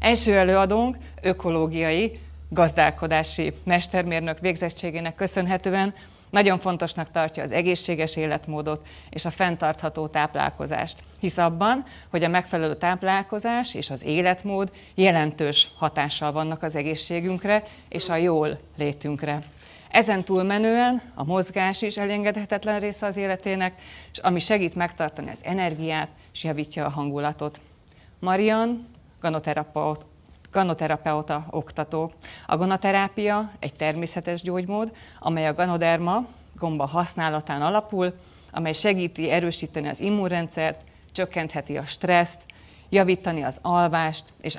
Első előadónk ökológiai, gazdálkodási mestermérnök végzettségének köszönhetően nagyon fontosnak tartja az egészséges életmódot és a fenntartható táplálkozást, hisz abban, hogy a megfelelő táplálkozás és az életmód jelentős hatással vannak az egészségünkre és a jól létünkre. Ezen túlmenően a mozgás is elengedhetetlen része az életének, és ami segít megtartani az energiát és javítja a hangulatot. Mariann ganoterapeuta oktató. A ganoterápia egy természetes gyógymód, amely a ganoderma gomba használatán alapul, amely segíti erősíteni az immunrendszert, csökkentheti a stresszt, javítani az alvást és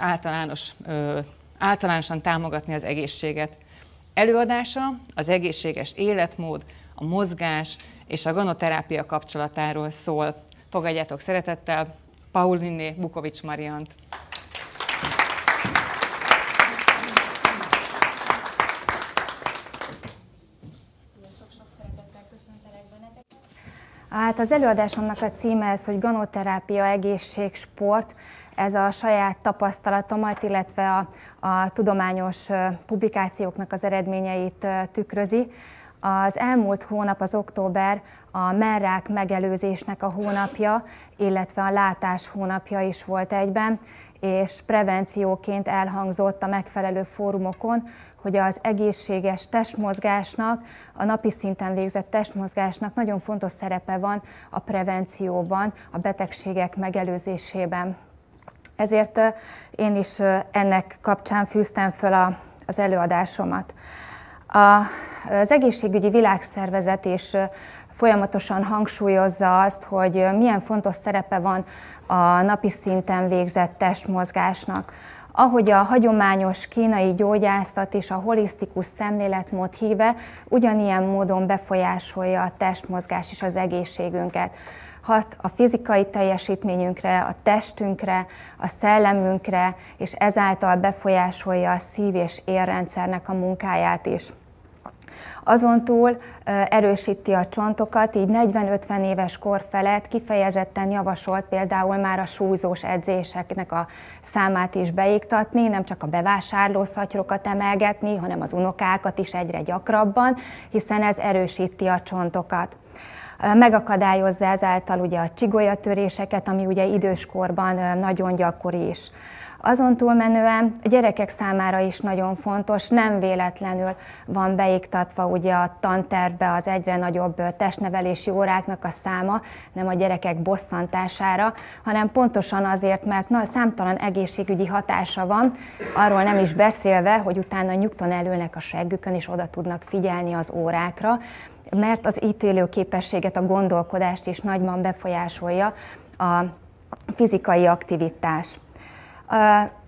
általánosan támogatni az egészséget. Előadása az egészséges életmód, a mozgás és a ganoterápia kapcsolatáról szól. Fogadjátok szeretettel Paulinné Bukovics Mariant. Hát az előadásomnak a címe ez, hogy ganoterápia, egészség, sport. Ez a saját tapasztalatomat, illetve a tudományos publikációknak az eredményeit tükrözi. Az elmúlt hónap, az október, a merrák megelőzésnek a hónapja, illetve a látás hónapja is volt egyben, és prevencióként elhangzott a megfelelő fórumokon, hogy az egészséges testmozgásnak, a napi szinten végzett testmozgásnak nagyon fontos szerepe van a prevencióban, a betegségek megelőzésében. Ezért én is ennek kapcsán fűztem föl az előadásomat. Az Egészségügyi Világszervezet is folyamatosan hangsúlyozza azt, hogy milyen fontos szerepe van a napi szinten végzett testmozgásnak. Ahogy a hagyományos kínai gyógyászat és a holisztikus szemléletmód híve ugyanilyen módon befolyásolja a testmozgás és az egészségünket. Hat a fizikai teljesítményünkre, a testünkre, a szellemünkre, és ezáltal befolyásolja a szív- és érrendszernek a munkáját is. Azon túl erősíti a csontokat, így 40-50 éves kor felett kifejezetten javasolt például már a súlyzós edzéseknek a számát is beiktatni, nem csak a bevásárló szatyrokat emelgetni, hanem az unokákat is egyre gyakrabban, hiszen ez erősíti a csontokat. Megakadályozza ezáltal ugye a csigolyatöréseket, ami ugye időskorban nagyon gyakori is. Azon túlmenően a gyerekek számára is nagyon fontos, nem véletlenül van beiktatva ugye a tantervbe az egyre nagyobb testnevelési óráknak a száma, nem a gyerekek bosszantására, hanem pontosan azért, mert számtalan egészségügyi hatása van, arról nem is beszélve, hogy utána nyugton elülnek a seggükön és oda tudnak figyelni az órákra, mert az ítélő képességet, a gondolkodást is nagyban befolyásolja a fizikai aktivitás.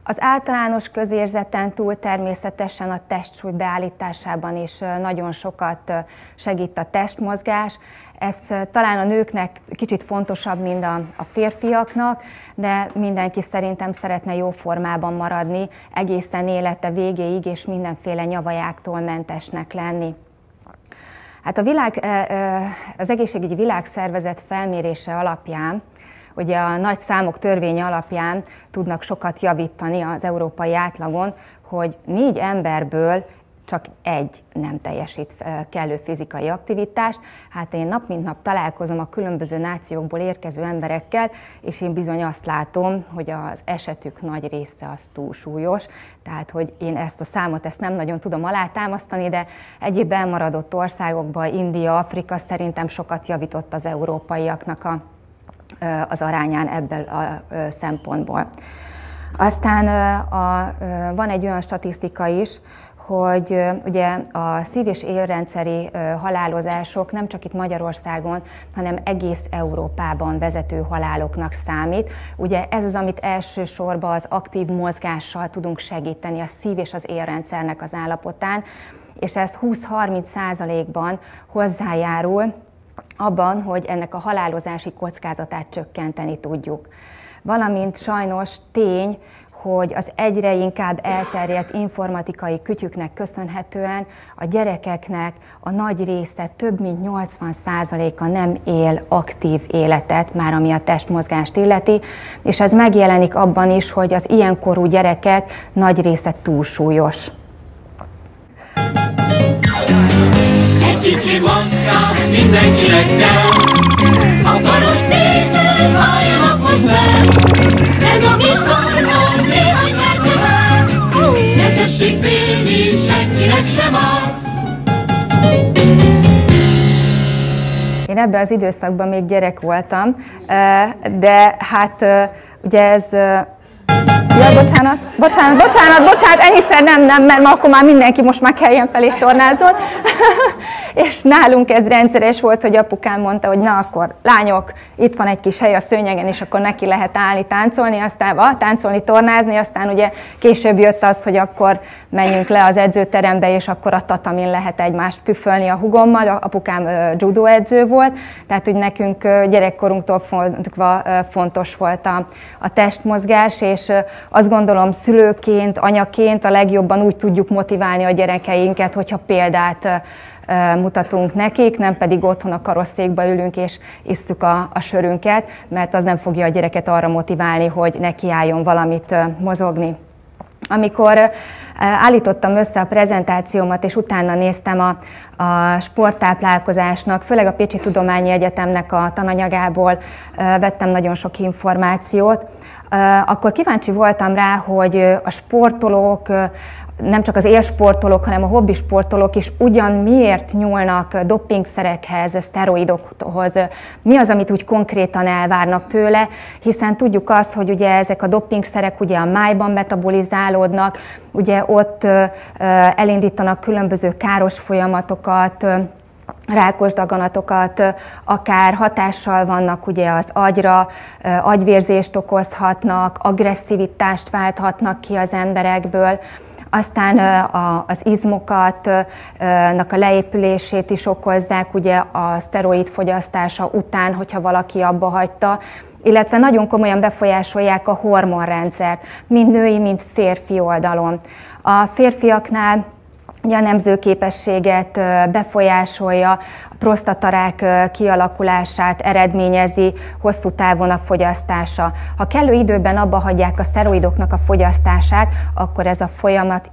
Az általános közérzeten túl természetesen a testsúly beállításában is nagyon sokat segít a testmozgás. Ez talán a nőknek kicsit fontosabb, mint a férfiaknak, de mindenki szerintem szeretne jó formában maradni, egészen élete végéig és mindenféle nyavajáktól mentesnek lenni. Hát az Egészségügyi Világszervezet felmérése alapján, ugye a nagy számok törvénye alapján tudnak sokat javítani az európai átlagon, hogy 4 emberből csak 1 nem teljesít kellő fizikai aktivitást. Hát én nap mint nap találkozom a különböző nációkból érkező emberekkel, és én bizony azt látom, hogy az esetük nagy része az túlsúlyos. Tehát, hogy én ezt a számot nem nagyon tudom alátámasztani, de egyéb elmaradott országokban, India, Afrika szerintem sokat javított az európaiaknak az arányán ebből a szempontból. Aztán van egy olyan statisztika is, hogy ugye a szív- és érrendszeri halálozások nem csak itt Magyarországon, hanem egész Európában vezető haláloknak számít. Ugye ez az, amit elsősorban az aktív mozgással tudunk segíteni a szív- és az érrendszernek az állapotán, és ez 20-30%-ban hozzájárul abban, hogy ennek a halálozási kockázatát csökkenteni tudjuk. Valamint sajnos tény, hogy az egyre inkább elterjedt informatikai kütyüknek köszönhetően a gyerekeknek a nagy része, több mint 80%-a nem él aktív életet, már ami a testmozgást illeti, és ez megjelenik abban is, hogy az ilyenkorú gyerekek nagy része túlsúlyos. Egy kicsi mozgás mindenkinek kell, a karos szépen hajol a postán, ez a kis karban néhány perce vár, ne tessék félni, senkinek sem áll. Én ebben az időszakban még gyerek voltam, de hát ugye ez... Ja, bocsánat, ennyiszer nem, mert akkor már mindenki most már keljen fel és tornázott. És nálunk ez rendszeres volt, hogy apukám mondta, hogy na akkor lányok, itt van egy kis hely a szőnyegen, és akkor neki lehet állni, táncolni, aztán táncolni, tornázni, aztán ugye később jött az, hogy akkor menjünk le az edzőterembe, és akkor a tatamin lehet egymást püfölni a hugommal. Apukám judó edző volt, tehát hogy nekünk gyerekkorunktól fogva fontos volt a testmozgás, és azt gondolom szülőként, anyaként a legjobban úgy tudjuk motiválni a gyerekeinket, hogyha példát mutatunk nekik, nem pedig otthon a karosszékba ülünk és isszuk a sörünket, mert az nem fogja a gyereket arra motiválni, hogy nekiálljon valamit mozogni. Amikor állítottam össze a prezentációmat, és utána néztem a sporttáplálkozásnak, főleg a Pécsi Tudományi Egyetemnek a tananyagából vettem nagyon sok információt, akkor kíváncsi voltam rá, hogy a sportolók, nem csak az élsportolók, hanem a hobbisportolók is ugyan miért nyúlnak doppingszerekhez, szteroidokhoz, mi az, amit úgy konkrétan elvárnak tőle, hiszen tudjuk azt, hogy ugye ezek a doppingszerek ugye a májban metabolizálódnak, ugye ott elindítanak különböző káros folyamatokat, rákos daganatokat, akár hatással vannak ugye az agyra, agyvérzést okozhatnak, agresszivitást válthatnak ki az emberekből, aztán az izmokatnak a leépülését is okozzák ugye a szteroid fogyasztása után, hogyha valaki abba hagyta, illetve nagyon komolyan befolyásolják a hormonrendszert, mind női, mind férfi oldalon. A férfiaknál a nemzőképességet befolyásolja, a prosztatarák kialakulását eredményezi, hosszú távon a fogyasztása. Ha kellő időben abba hagyják a szteroidoknak a fogyasztását, akkor ez a folyamat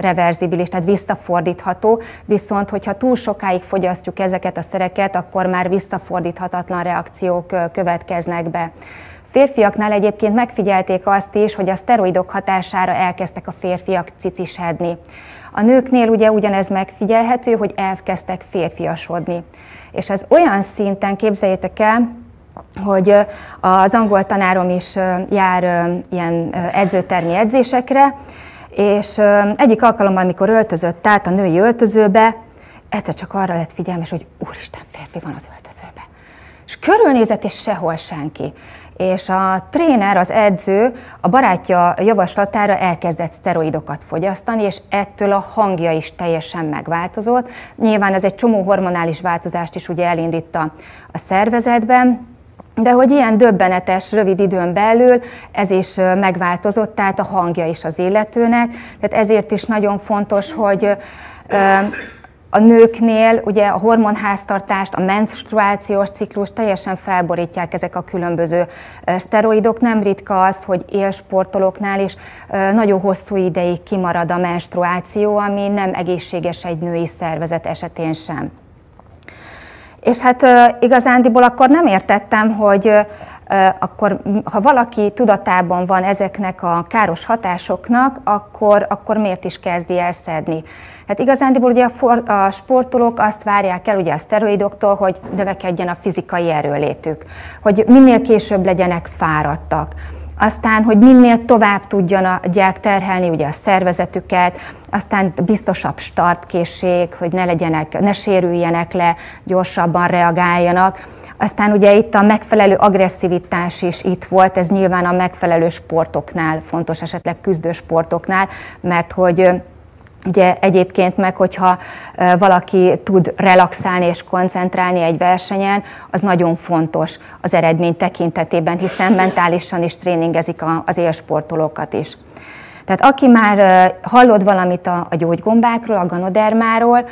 reverzibilis, tehát visszafordítható, viszont hogyha túl sokáig fogyasztjuk ezeket a szereket, akkor már visszafordíthatatlan reakciók következnek be. Férfiaknál egyébként megfigyelték azt is, hogy a szteroidok hatására elkezdtek a férfiak cicisedni. A nőknél ugye ugyanez megfigyelhető, hogy elkezdtek férfiasodni. És ez olyan szinten, képzeljétek el, hogy az angol tanárom is jár ilyen edzőtermi edzésekre, és egyik alkalommal, amikor öltözött át a női öltözőbe, egyszer csak arra lett figyelmes, hogy úristen, férfi van az öltözőben. És körülnézett, és sehol senki. És a tréner, az edző a barátja javaslatára elkezdett szteroidokat fogyasztani, és ettől a hangja is teljesen megváltozott. Nyilván ez egy csomó hormonális változást is ugye elindít a szervezetben, de hogy ilyen döbbenetes, rövid időn belül ez is megváltozott, tehát a hangja is az illetőnek. Tehát ezért is nagyon fontos, hogy... A nőknél ugye a hormonháztartást, a menstruációs ciklust teljesen felborítják ezek a különböző szteroidok. Nem ritka az, hogy élsportolóknál is nagyon hosszú ideig kimarad a menstruáció, ami nem egészséges egy női szervezet esetén sem. És hát igazándiból akkor nem értettem, hogy akkor, ha valaki tudatában van ezeknek a káros hatásoknak, akkor miért is kezdi el szedni? Hát igazándiból ugye a sportolók azt várják el ugye a szteroidoktól, hogy növekedjen a fizikai erőlétük, hogy minél később legyenek fáradtak. Aztán, hogy minél tovább tudjanak terhelni ugye a szervezetüket, aztán biztosabb startkészség, hogy ne sérüljenek le, gyorsabban reagáljanak. Aztán ugye itt a megfelelő agresszivitás is itt volt, ez nyilván a megfelelő sportoknál, fontos esetleg küzdősportoknál, mert hogy Ugye egyébként meg, hogyha valaki tud relaxálni és koncentrálni egy versenyen, az nagyon fontos az eredmény tekintetében, hiszen mentálisan is tréningezik az élsportolókat is. Tehát aki már hallott valamit a gyógygombákról, a ganodermáról,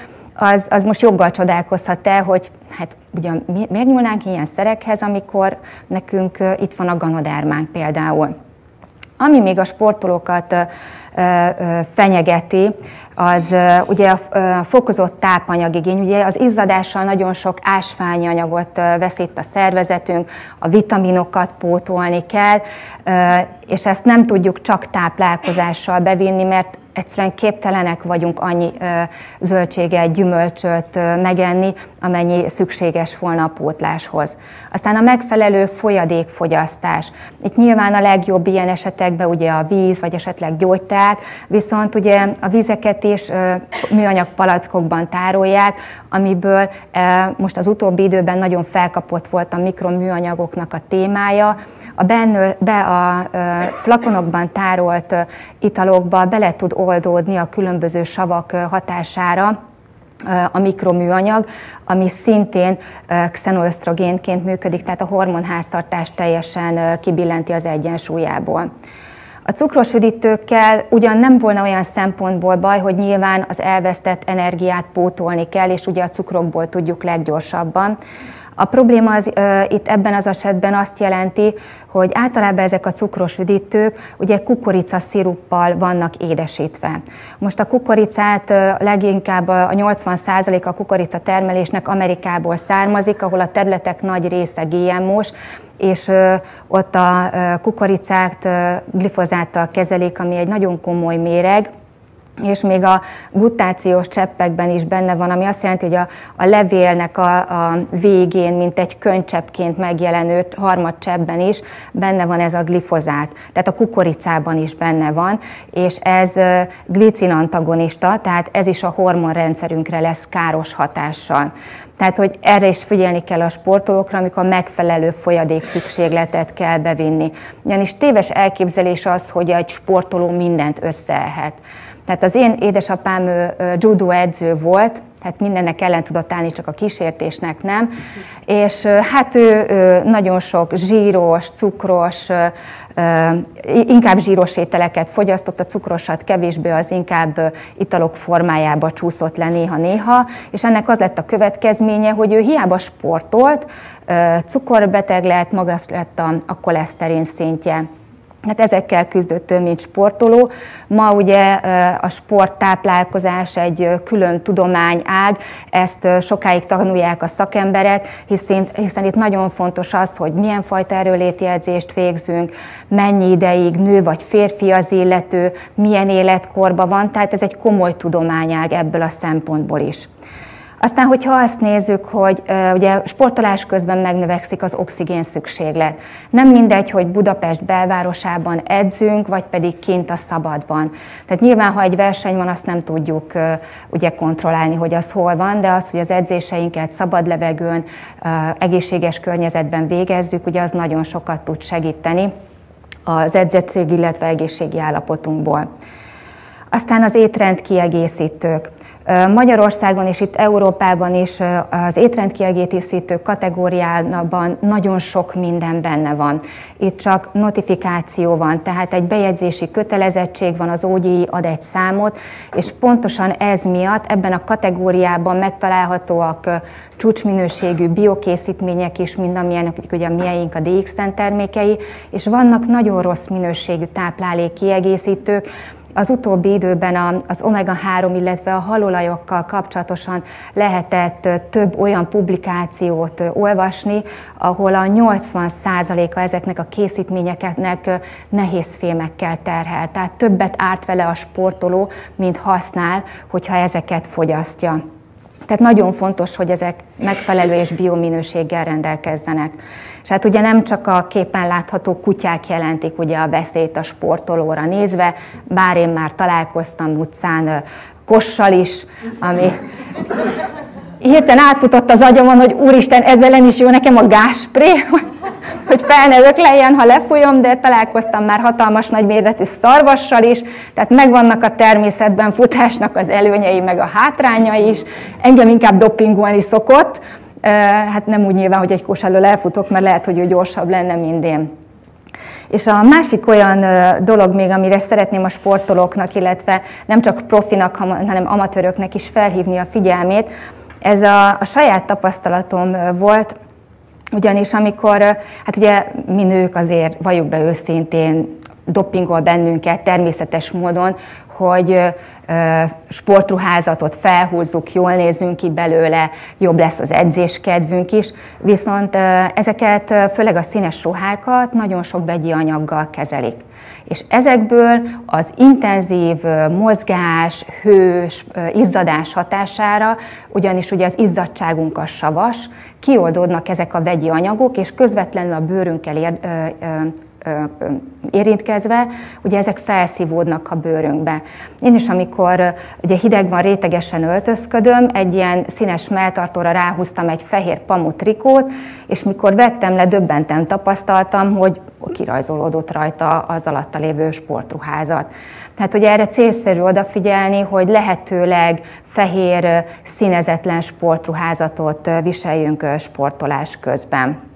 az most joggal csodálkozhat el, hogy hát ugyan miért nyúlnánk ilyen szerekhez, amikor nekünk itt van a ganodermánk például. Ami még a sportolókat fenyegeti, az ugye a fokozott tápanyagigény, ugye az izzadással nagyon sok ásványi anyagot vesz itt a szervezetünk, a vitaminokat pótolni kell, és ezt nem tudjuk csak táplálkozással bevinni, mert egyszerűen képtelenek vagyunk annyi zöldséget, gyümölcsöt megenni, amennyi szükséges volna a pótláshoz. Aztán a megfelelő folyadékfogyasztás. Itt nyilván a legjobb ilyen esetekben ugye a víz, vagy esetleg gyógyteák, viszont ugye a vizeket is műanyag palackokban tárolják, amiből most az utóbbi időben nagyon felkapott volt a mikroműanyagoknak a témája. A flakonokban tárolt italokba bele tud oldódni a különböző savak hatására a mikroműanyag, ami szintén xenoösztrogénként működik, tehát a hormonháztartást teljesen kibillenti az egyensúlyából. A cukros üdítőkkel ugyan nem volna olyan szempontból baj, hogy nyilván az elvesztett energiát pótolni kell, és ugye a cukrokból tudjuk leggyorsabban. A probléma itt ebben az esetben azt jelenti, hogy általában ezek a cukros üdítők ugye kukoricasziruppal vannak édesítve. Most a kukoricát leginkább a 80% a kukorica termelésnek Amerikából származik, ahol a területek nagy része GMO-s, és ott a kukoricát glifozáttal kezelik, ami egy nagyon komoly méreg, és még a gutációs cseppekben is benne van, ami azt jelenti, hogy a levélnek a végén, mint egy könycseppként megjelenő harmad cseppben is benne van ez a glifozát. Tehát a kukoricában is benne van, és ez glicinantagonista, tehát ez is a hormonrendszerünkre lesz káros hatással. Tehát, hogy erre is figyelni kell a sportolókra, amikor megfelelő folyadék szükségletet kell bevinni. Ugyanis téves elképzelés az, hogy egy sportoló mindent összeehet. Tehát az én édesapám judo edző volt, tehát mindennek ellen tudott állni, csak a kísértésnek nem. És hát ő nagyon sok zsíros, cukros, inkább zsíros ételeket fogyasztott, a cukrosat kevésbé, az inkább italok formájába csúszott le néha-néha, és ennek az lett a következménye, hogy ő hiába sportolt, cukorbeteg lett, magas lett a koleszterin szintje. Hát ezekkel küzdött ő, mint sportoló. Ma ugye a sporttáplálkozás egy külön tudományág, ezt sokáig tanulják a szakemberek, hiszen itt nagyon fontos az, hogy milyen fajta erőléti edzést végzünk, mennyi ideig, nő vagy férfi az illető, milyen életkorban van, tehát ez egy komoly tudományág ebből a szempontból is. Aztán, hogyha azt nézzük, hogy ugye sportolás közben megnövekszik az oxigén szükséglet. Nem mindegy, hogy Budapest belvárosában edzünk, vagy pedig kint a szabadban. Tehát nyilván, ha egy verseny van, azt nem tudjuk ugye kontrollálni, hogy az hol van, de az, hogy az edzéseinket szabad levegőn, egészséges környezetben végezzük, ugye az nagyon sokat tud segíteni az edzettség, illetve egészségi állapotunkból. Aztán az étrend kiegészítők. Magyarországon és itt Európában is az étrendkiegészítő kategóriában nagyon sok minden benne van. Itt csak notifikáció van, tehát egy bejegyzési kötelezettség van, az OGI ad egy számot, és pontosan ez miatt ebben a kategóriában megtalálhatóak csúcsminőségű biokészítmények is, mint amilyenek ugye a miénk, a DXN termékei, és vannak nagyon rossz minőségű táplálékkiegészítők. Az utóbbi időben az omega-3, illetve a haloolajokkal kapcsolatosan lehetett több olyan publikációt olvasni, ahol a 80%-a ezeknek a készítményeknek nehézfémekkel terhel. Tehát többet árt vele a sportoló, mint használ, hogyha ezeket fogyasztja. Tehát nagyon fontos, hogy ezek megfelelő és biominőséggel rendelkezzenek. És hát ugye nem csak a képen látható kutyák jelentik ugye a veszélyt a sportolóra nézve, bár én már találkoztam utcán kossal is, ami hirtelen átfutott az agyamon, hogy úristen, ezzel nem is jó nekem a gáspré, hogy fel ne ökleljen, ha lefolyom, de találkoztam már hatalmas nagyméretű szarvassal is, tehát megvannak a természetben futásnak az előnyei, meg a hátrányai is. Engem inkább dopingolni szokott, hát nem úgy nyilván, hogy egy kós elől elfutok, mert lehet, hogy ő gyorsabb lenne, mint én. És a másik olyan dolog még, amire szeretném a sportolóknak, illetve nem csak profinak, hanem amatőröknek is felhívni a figyelmét, ez a saját tapasztalatom volt, ugyanis amikor, hát ugye mi nők azért, valljuk be őszintén, doppingol bennünket természetes módon, hogy sportruházatot felhúzzuk, jól nézzünk ki belőle, jobb lesz az edzéskedvünk is, viszont ezeket, főleg a színes ruhákat nagyon sok vegyi anyaggal kezelik. És ezekből az intenzív mozgás, hős, izzadás hatására, ugyanis ugye az izzadságunk a savas, kioldódnak ezek a vegyi anyagok, és közvetlenül a bőrünkkel érintkezve, ugye ezek felszívódnak a bőrünkbe. Én is, amikor ugye hideg van, rétegesen öltözködöm, egy ilyen színes melltartóra ráhúztam egy fehér pamut trikót, és mikor vettem le, döbbentem, tapasztaltam, hogy kirajzolódott rajta az alatta lévő sportruházat. Tehát ugye erre célszerű odafigyelni, hogy lehetőleg fehér, színezetlen sportruházatot viseljünk sportolás közben.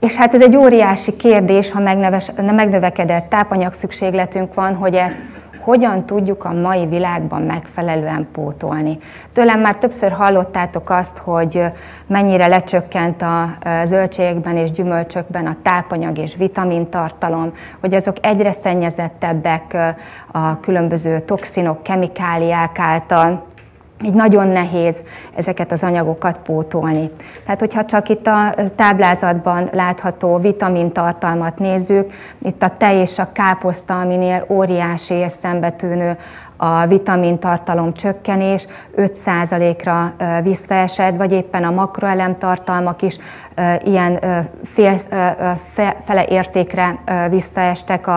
És hát ez egy óriási kérdés, ha megnövekedett tápanyagszükségletünk van, hogy ezt hogyan tudjuk a mai világban megfelelően pótolni. Tőlem már többször hallottátok azt, hogy mennyire lecsökkent a zöldségekben és gyümölcsökben a tápanyag és vitamintartalom, hogy azok egyre szennyezettebbek a különböző toxinok, kemikáliák által. Így nagyon nehéz ezeket az anyagokat pótolni. Tehát, hogyha csak itt a táblázatban látható vitamintartalmat nézzük, itt a tej és a káposzta, aminél óriási és szembetűnő a vitamintartalom csökkenés, 5%-ra visszaesett, vagy éppen a makroelemtartalmak is ilyen fele értékre visszaestek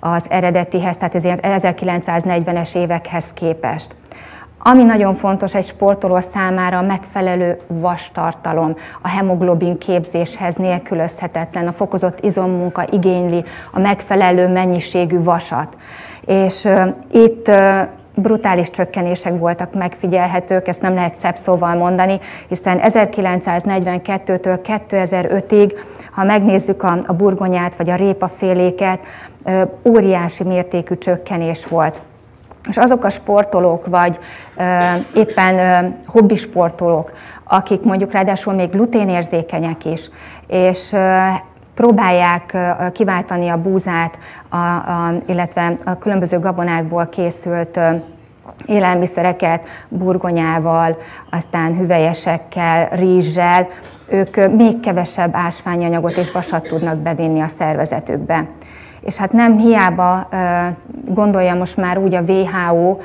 az eredetihez, tehát az 1940-es évekhez képest. Ami nagyon fontos egy sportoló számára, a megfelelő vastartalom, a hemoglobin képzéshez nélkülözhetetlen, a fokozott izommunka igényli a megfelelő mennyiségű vasat. És itt brutális csökkenések voltak megfigyelhetők, ezt nem lehet szebb szóval mondani, hiszen 1942-től 2005-ig, ha megnézzük a burgonyát vagy a répaféléket, óriási mértékű csökkenés volt. És azok a sportolók, vagy éppen hobbisportolók, akik mondjuk ráadásul még gluténérzékenyek is, és próbálják kiváltani a búzát, illetve a különböző gabonákból készült élelmiszereket burgonyával, aztán hüvelyesekkel, rizssel, ők még kevesebb ásványanyagot és vasat tudnak bevinni a szervezetükbe. És hát nem hiába gondolja most már úgy a WHO,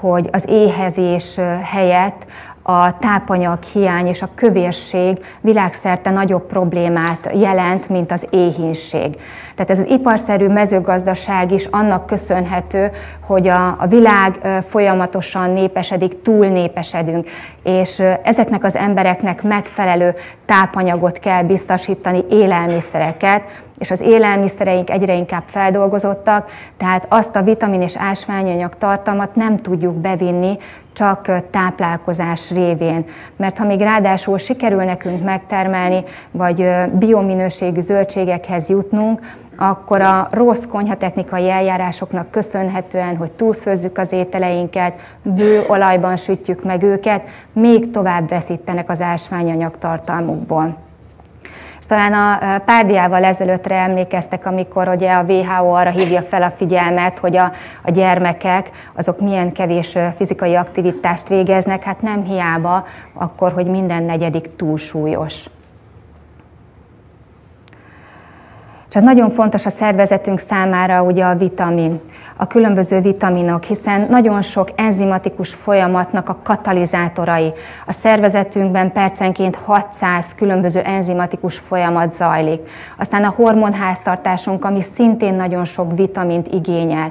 hogy az éhezés helyett a tápanyaghiány és a kövérség világszerte nagyobb problémát jelent, mint az éhínség. Tehát ez az iparszerű mezőgazdaság is annak köszönhető, hogy a világ folyamatosan népesedik, túlnépesedünk, és ezeknek az embereknek megfelelő tápanyagot kell biztosítani, élelmiszereket, és az élelmiszereink egyre inkább feldolgozottak, tehát azt a vitamin és ásványanyag tartalmat nem tudjuk bevinni csak táplálkozás révén. Mert ha még ráadásul sikerül nekünk megtermelni, vagy biominőségű zöldségekhez jutnunk, akkor a rossz konyhatechnikai eljárásoknak köszönhetően, hogy túlfőzzük az ételeinket, bő olajban sütjük meg őket, még tovább veszítenek az ásványanyag tartalmukból. És talán a pár diával ezelőttre emlékeztek, amikor ugye a WHO arra hívja fel a figyelmet, hogy a gyermekek azok milyen kevés fizikai aktivitást végeznek, hát nem hiába akkor, hogy minden negyedik túlsúlyos. És nagyon fontos a szervezetünk számára ugye a vitamin, a különböző vitaminok, hiszen nagyon sok enzimatikus folyamatnak a katalizátorai. A szervezetünkben percenként 600 különböző enzimatikus folyamat zajlik. Aztán a hormonháztartásunk, ami szintén nagyon sok vitamint igényel.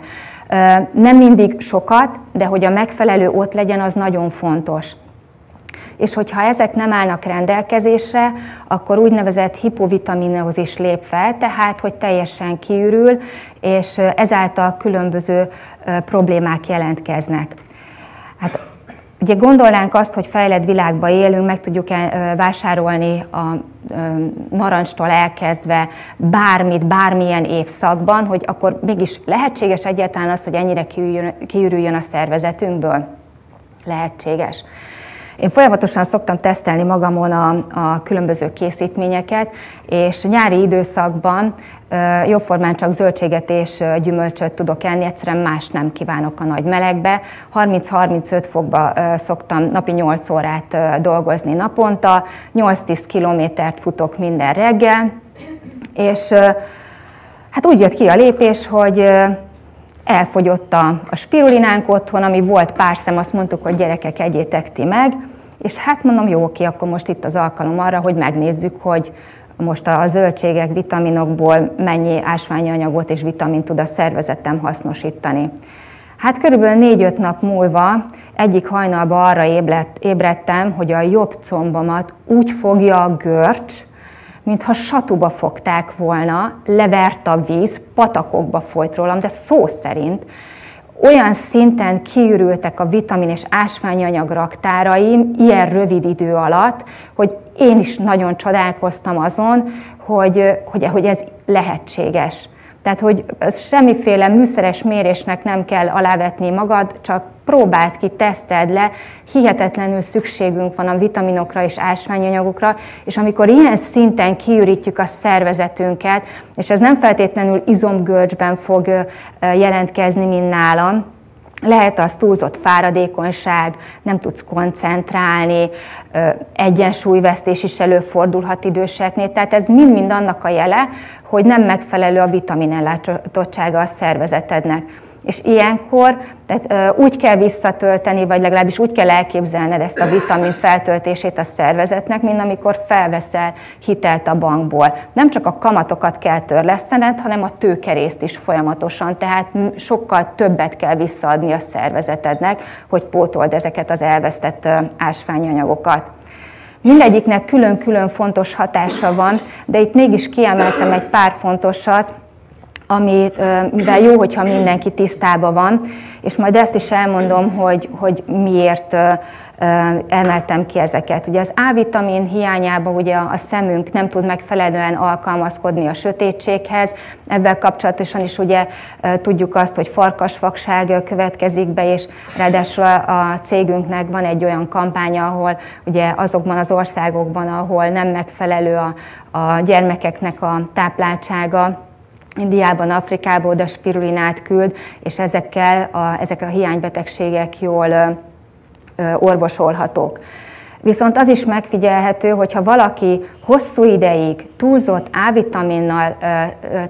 Nem mindig sokat, de hogy a megfelelő ott legyen, az nagyon fontos. és hogyha ezek nem állnak rendelkezésre, akkor úgynevezett hipovitaminózis is lép fel, tehát hogy teljesen kiürül, és ezáltal különböző problémák jelentkeznek. Hát, ugye gondolnánk azt, hogy fejlett világban élünk, meg tudjuk vásárolni a narancstól elkezdve bármit, bármilyen évszakban, hogy akkor mégis lehetséges egyáltalán az, hogy ennyire kiürüljön a szervezetünkből? Lehetséges. Én folyamatosan szoktam tesztelni magamon a különböző készítményeket, és nyári időszakban jóformán csak zöldséget és gyümölcsöt tudok enni, egyszerűen más nem kívánok a nagy melegbe. 30-35 fokba szoktam napi 8 órát dolgozni naponta, 8-10 kilométert futok minden reggel, és hát úgy jött ki a lépés, hogy elfogyott a spirulinánk otthon, ami volt pár szem, azt mondtuk, hogy gyerekek, egyétek ti meg, és hát mondom, jó, oké, akkor most itt az alkalom arra, hogy megnézzük, hogy most a zöldségek, vitaminokból mennyi ásványi anyagot és vitamint tud a szervezetem hasznosítani. Hát körülbelül 4-5 nap múlva egyik hajnalban arra ébredtem, hogy a jobb combomat úgy fogja a görcs, mintha satuba fogták volna, levert a víz, patakokba folyt rólam, de szó szerint olyan szinten kiürültek a vitamin és ásványanyag raktáraim ilyen rövid idő alatt, hogy én is nagyon csodálkoztam azon, hogy ez lehetséges. Tehát, hogy semmiféle műszeres mérésnek nem kell alávetni magad, csak próbáld ki, teszteld le, hihetetlenül szükségünk van a vitaminokra és ásványanyagokra, és amikor ilyen szinten kiürítjük a szervezetünket, és ez nem feltétlenül izomgörcsben fog jelentkezni, mint nálam, lehet az túlzott fáradékonyság, nem tudsz koncentrálni, egyensúlyvesztés is előfordulhat időseknél. Tehát ez mind-mind annak a jele, hogy nem megfelelő a vitaminellátottsága a szervezetednek. És ilyenkor tehát úgy kell visszatölteni, vagy legalábbis úgy kell elképzelned ezt a vitamin feltöltését a szervezetnek, mint amikor felveszel hitelt a bankból. Nem csak a kamatokat kell törlesztened, hanem a tőkerészt is folyamatosan, tehát sokkal többet kell visszaadni a szervezetednek, hogy pótold ezeket az elvesztett ásványanyagokat. Mindegyiknek külön-külön fontos hatása van, de itt mégis kiemeltem egy pár fontosat, amivel jó, hogyha mindenki tisztában van, és majd ezt is elmondom, hogy miért emeltem ki ezeket. Ugye az A-vitamin hiányában ugye a szemünk nem tud megfelelően alkalmazkodni a sötétséghez, ebben kapcsolatosan is ugye tudjuk azt, hogy farkasfakság következik be, és ráadásul a cégünknek van egy olyan kampánya, ahol ugye azokban az országokban, ahol nem megfelelő a gyermekeknek a tápláltsága, Indiában, Afrikában oda spirulinát küld, és ezek a hiánybetegségek jól orvosolhatók. Viszont az is megfigyelhető, hogyha valaki hosszú ideig túlzott A-vitaminnal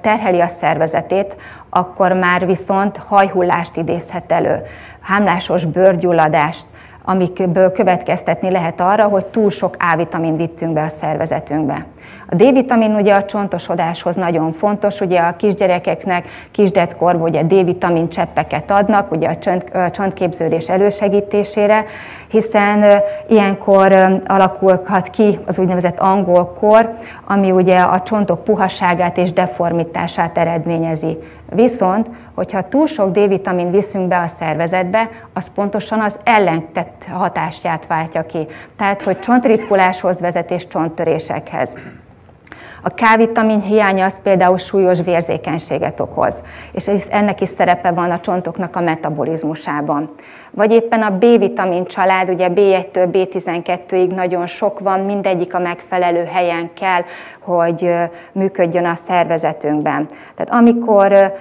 terheli a szervezetét, akkor már viszont hajhullást idézhet elő, hámlásos bőrgyulladást, amikből következtetni lehet arra, hogy túl sok A-vitamint vittünk be a szervezetünkbe. A D-vitamin ugye a csontosodáshoz nagyon fontos, ugye a kisgyerekeknek kisdetkorban ugye D-vitamin cseppeket adnak, ugye a csontképződés elősegítésére, hiszen ilyenkor alakulhat ki az úgynevezett angolkor, ami ugye a csontok puhaságát és deformitását eredményezi. Viszont, hogyha túl sok D-vitamin viszünk be a szervezetbe, az pontosan az ellentett hatásját váltja ki. Tehát, hogy csontritkuláshoz vezet és csonttörésekhez. A K-vitamin hiánya az például súlyos vérzékenységet okoz, és ennek is szerepe van a csontoknak a metabolizmusában. Vagy éppen a B-vitamin család, ugye B1-től B12-ig nagyon sok van, mindegyik a megfelelő helyen kell, hogy működjön a szervezetünkben. Tehát amikor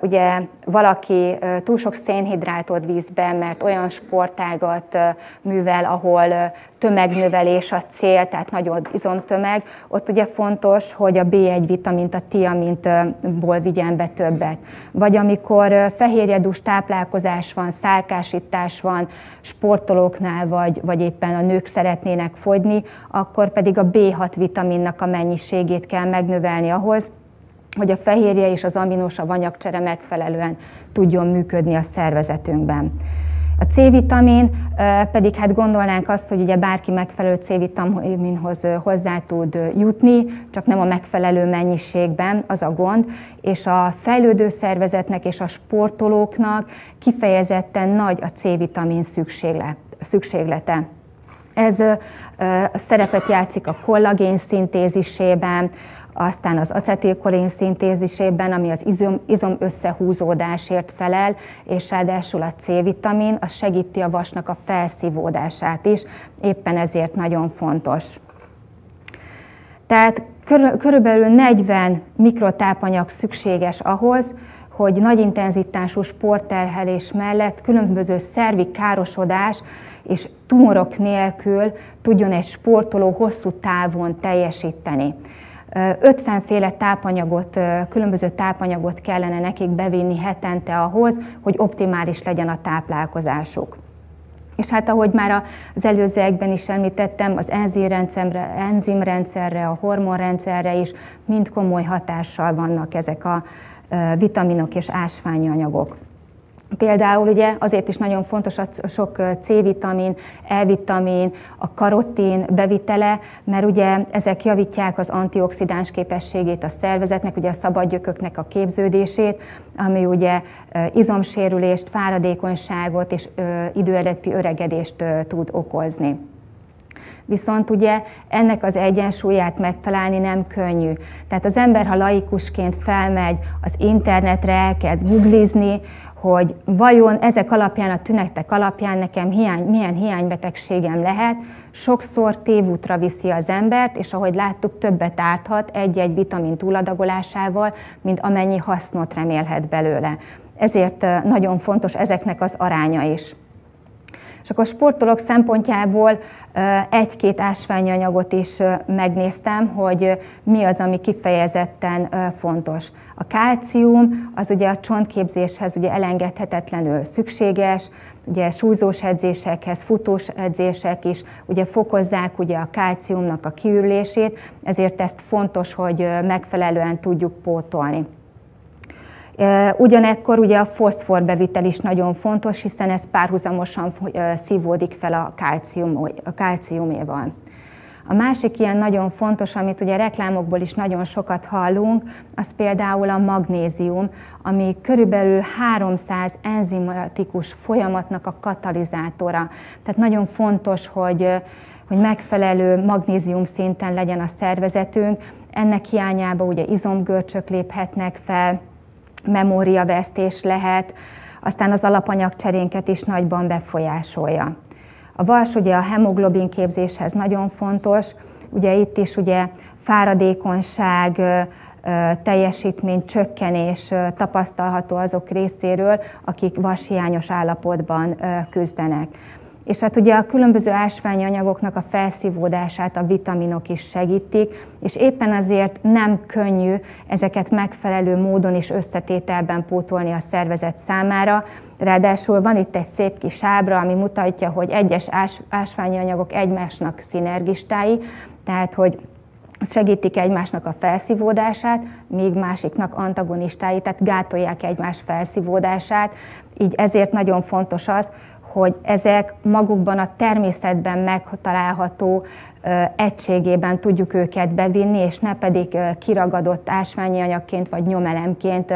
ugye valaki túl sok szénhidrátot visz be, mert olyan sportágat művel, ahol tömegnövelés a cél, tehát nagyon izomtömeg, ott ugye fontos, hogy a B1 vitamint, a tiamintból vigyen be többet. Vagy amikor fehérjedús táplálkozás van, szálkásítás van sportolóknál, vagy éppen a nők szeretnének fogyni, akkor pedig a B6 vitaminnak a mennyiségét kell megnövelni ahhoz, hogy a fehérje és az aminosav anyagcsere megfelelően tudjon működni a szervezetünkben. A C-vitamin pedig hát gondolnánk azt, hogy ugye bárki megfelelő C-vitaminhoz hozzá tud jutni, csak nem a megfelelő mennyiségben, az a gond, és a fejlődő szervezetnek és a sportolóknak kifejezetten nagy a C-vitamin szükséglete. Ez szerepet játszik a kollagén szintézisében, aztán az acetilkolén szintézisében, ami az izom összehúzódásért felel, és ráadásul a C-vitamin, az segíti a vasnak a felszívódását is, éppen ezért nagyon fontos. Tehát körülbelül 40 mikrotápanyag szükséges ahhoz, hogy nagy intenzitású sportterhelés mellett különböző szervi károsodás és tumorok nélkül tudjon egy sportoló hosszú távon teljesíteni. 50 féle tápanyagot, különböző tápanyagot kellene nekik bevinni hetente ahhoz, hogy optimális legyen a táplálkozásuk. És hát ahogy már az előzőekben is említettem, az enzimrendszerre, a hormonrendszerre is mind komoly hatással vannak ezek a vitaminok és ásványi anyagok. Például ugye azért is nagyon fontos a sok C-vitamin, E-vitamin, a karotin bevitele, mert ugye ezek javítják az antioxidáns képességét a szervezetnek, ugye a szabadgyököknek a képződését, ami ugye izomsérülést, fáradékonyságot és időeletti öregedést tud okozni. Viszont ugye ennek az egyensúlyát megtalálni nem könnyű. Tehát az ember, ha laikusként felmegy az internetre, elkezd googlizni, hogy vajon ezek alapján, a tünetek alapján nekem milyen hiánybetegségem lehet, sokszor tévútra viszi az embert, és ahogy láttuk, többet árthat egy-egy vitamin túladagolásával, mint amennyi hasznot remélhet belőle. Ezért nagyon fontos ezeknek az aránya is. És akkor a sportolók szempontjából egy-két ásványanyagot is megnéztem, hogy mi az, ami kifejezetten fontos. A kalcium az ugye a csontképzéshez ugye elengedhetetlenül szükséges, ugye súlyzós edzésekhez, futós edzések is ugye fokozzák ugye a kalciumnak a kiürülését, ezért ezt fontos, hogy megfelelően tudjuk pótolni. Ugyanekkor ugye a foszforbevitel is nagyon fontos, hiszen ez párhuzamosan szívódik fel a kalciuméval. A másik ilyen nagyon fontos, amit ugye reklámokból is nagyon sokat hallunk, az például a magnézium, ami körülbelül 300 enzimatikus folyamatnak a katalizátora. Tehát nagyon fontos, hogy megfelelő magnézium szinten legyen a szervezetünk, ennek hiányába ugye izomgörcsök léphetnek fel, memóriavesztés lehet, aztán az alapanyagcserénket is nagyban befolyásolja. A vas ugye a hemoglobin képzéshez nagyon fontos, ugye itt is ugye fáradékonyság, teljesítmény csökkenés tapasztalható azok részéről, akik vashiányos állapotban küzdenek. És hát ugye a különböző ásványi anyagoknak a felszívódását a vitaminok is segítik, és éppen azért nem könnyű ezeket megfelelő módon és összetételben pótolni a szervezet számára. Ráadásul van itt egy szép kis ábra, ami mutatja, hogy egyes ásványi anyagok egymásnak szinergistái, tehát hogy segítik egymásnak a felszívódását, míg másiknak antagonistái, tehát gátolják egymás felszívódását. Így ezért nagyon fontos az, hogy ezek magukban a természetben megtalálható egységében tudjuk őket bevinni, és ne pedig kiragadott ásványi anyagként vagy nyomelemként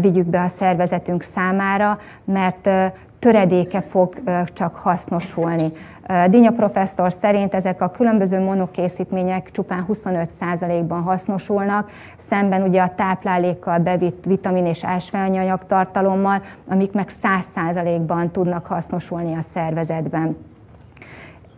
vigyük be a szervezetünk számára, mert töredéke fog csak hasznosulni. Dinya professzor szerint ezek a különböző monokészítmények csupán 25%-ban hasznosulnak, szemben ugye a táplálékkal bevitt vitamin és ásványanyag tartalommal, amik meg 100%-ban tudnak hasznosulni a szervezetben.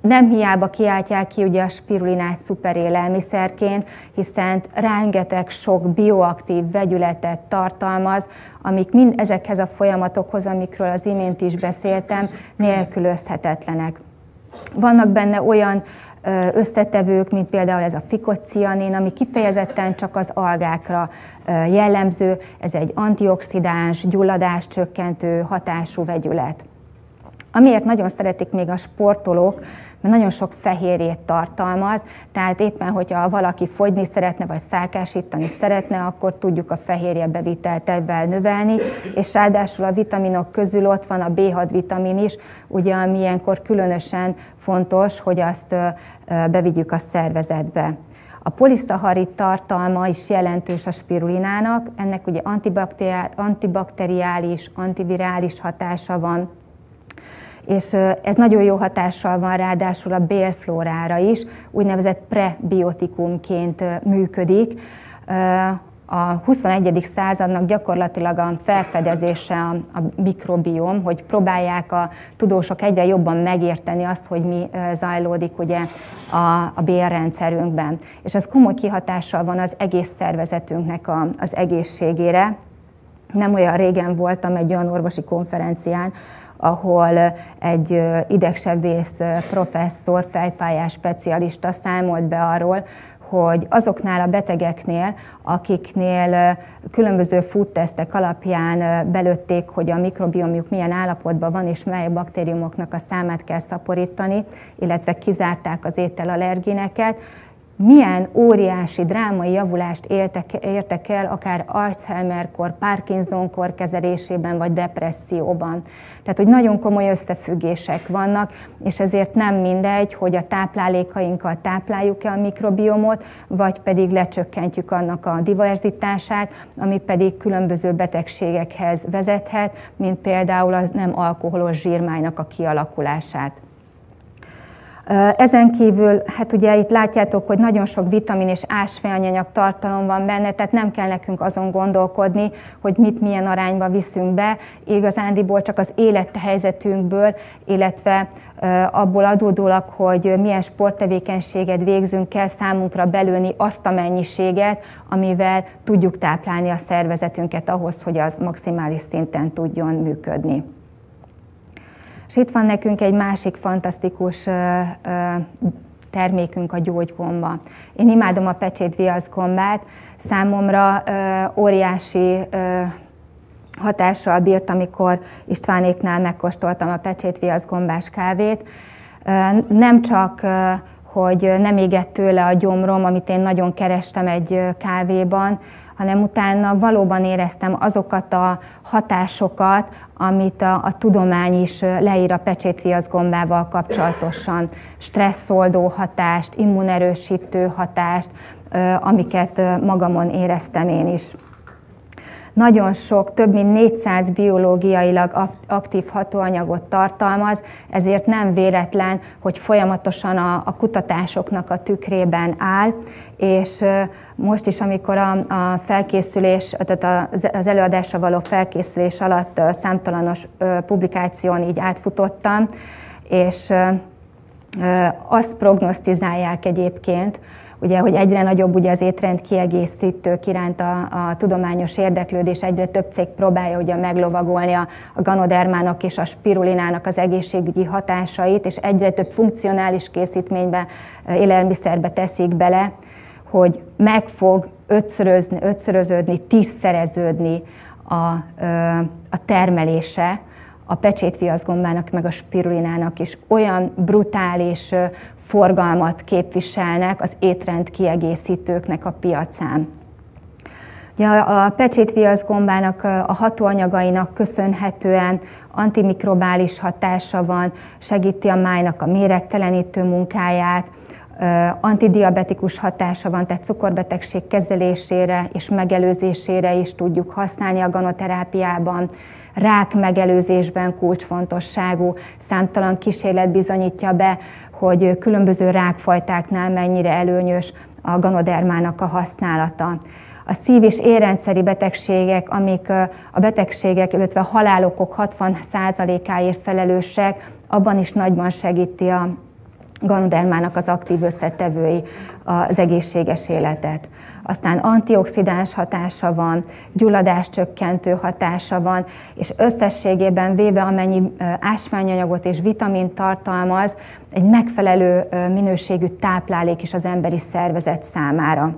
Nem hiába kiáltják ki ugye a spirulinát szuperélelmiszerként, hiszen rengeteg sok bioaktív vegyületet tartalmaz, amik mind ezekhez a folyamatokhoz, amikről az imént is beszéltem, nélkülözhetetlenek. Vannak benne olyan összetevők, mint például ez a fikocianin, ami kifejezetten csak az algákra jellemző, ez egy antioxidáns, gyulladáscsökkentő hatású vegyület. Amiért nagyon szeretik még a sportolók, mert nagyon sok fehérjét tartalmaz, tehát éppen, hogyha valaki fogyni szeretne, vagy szálkásítani szeretne, akkor tudjuk a fehérje bevitelt ebben növelni, és ráadásul a vitaminok közül ott van a B6 vitamin is, ugye, ami ilyenkor különösen fontos, hogy azt bevigyük a szervezetbe. A poliszahari tartalma is jelentős a spirulinának, ennek ugye antibakteriális, antivirális hatása van, és ez nagyon jó hatással van ráadásul a bélflórára is, úgynevezett prebiotikumként működik. A 21. századnak gyakorlatilag a felfedezése a mikrobiom, hogy próbálják a tudósok egyre jobban megérteni azt, hogy mi zajlódik ugye a bélrendszerünkben. És ez komoly kihatással van az egész szervezetünknek az egészségére. Nem olyan régen voltam egy olyan orvosi konferencián, ahol egy idegsebész professzor, fejfájás specialista számolt be arról, hogy azoknál a betegeknél, akiknél különböző foodtesztek alapján belőtték, hogy a mikrobiomjuk milyen állapotban van, és mely baktériumoknak a számát kell szaporítani, illetve kizárták az ételallergéneket, milyen óriási drámai javulást értek el akár Alzheimer-kor, Parkinson-kor kezelésében, vagy depresszióban. Tehát, hogy nagyon komoly összefüggések vannak, és ezért nem mindegy, hogy a táplálékainkkal tápláljuk-e a mikrobiomot, vagy pedig lecsökkentjük annak a diverzitását, ami pedig különböző betegségekhez vezethet, mint például a nem alkoholos zsírmájnak a kialakulását. Ezen kívül, hát ugye itt látjátok, hogy nagyon sok vitamin és ásványanyag tartalom van benne, tehát nem kell nekünk azon gondolkodni, hogy mit milyen arányba viszünk be, igazándiból csak az élethelyzetünkből, illetve abból adódólag, hogy milyen sporttevékenységet végzünk, kell számunkra belőni azt a mennyiséget, amivel tudjuk táplálni a szervezetünket ahhoz, hogy az maximális szinten tudjon működni. És itt van nekünk egy másik fantasztikus termékünk, a gyógygomba. Én imádom a pecsétviasz gombát, számomra óriási hatással bírt, amikor Istvánéknál megkóstoltam a pecsétviasz gombás kávét. Nem csak hogy nem égett tőle a gyomrom, amit én nagyon kerestem egy kávéban, hanem utána valóban éreztem azokat a hatásokat, amit a tudomány is leír a pecsétviasz gombával kapcsolatosan. Stresszoldó hatást, immunerősítő hatást, amiket magamon éreztem én is. Nagyon sok, több mint 400 biológiailag aktív hatóanyagot tartalmaz, ezért nem véletlen, hogy folyamatosan a kutatásoknak a tükrében áll, és most is, amikor a felkészülés, tehát az előadásra való felkészülés alatt számtalanos publikáción így átfutottam, és azt prognosztizálják egyébként, ugye, hogy egyre nagyobb ugye az étrend kiegészítők iránt a tudományos érdeklődés, egyre több cég próbálja ugye meglovagolni a ganodermának és a spirulinának az egészségügyi hatásait, és egyre több funkcionális készítménybe, élelmiszerbe teszik bele, hogy meg fog ötszöröződni, tízszereződni a termelése a pecsétviaszgombának, meg a spirulinának is. Olyan brutális forgalmat képviselnek az étrend kiegészítőknek a piacán. Ugye a pecsétviaszgombának a hatóanyagainak köszönhetően antimikrobális hatása van, segíti a májnak a méregtelenítő munkáját, antidiabetikus hatása van, tehát cukorbetegség kezelésére és megelőzésére is tudjuk használni a ganoterápiában. Rák megelőzésben kulcsfontosságú, számtalan kísérlet bizonyítja be, hogy különböző rákfajtáknál mennyire előnyös a ganodermának a használata. A szív- és érrendszeri betegségek, amik a betegségek, illetve a halálokok 60%-áért felelősek, abban is nagyban segíti a ganodermának az aktív összetevői az egészséges életet. Aztán antioxidáns hatása van, gyulladáscsökkentő hatása van, és összességében véve amennyi ásványanyagot és vitamint tartalmaz, egy megfelelő minőségű táplálék is az emberi szervezet számára.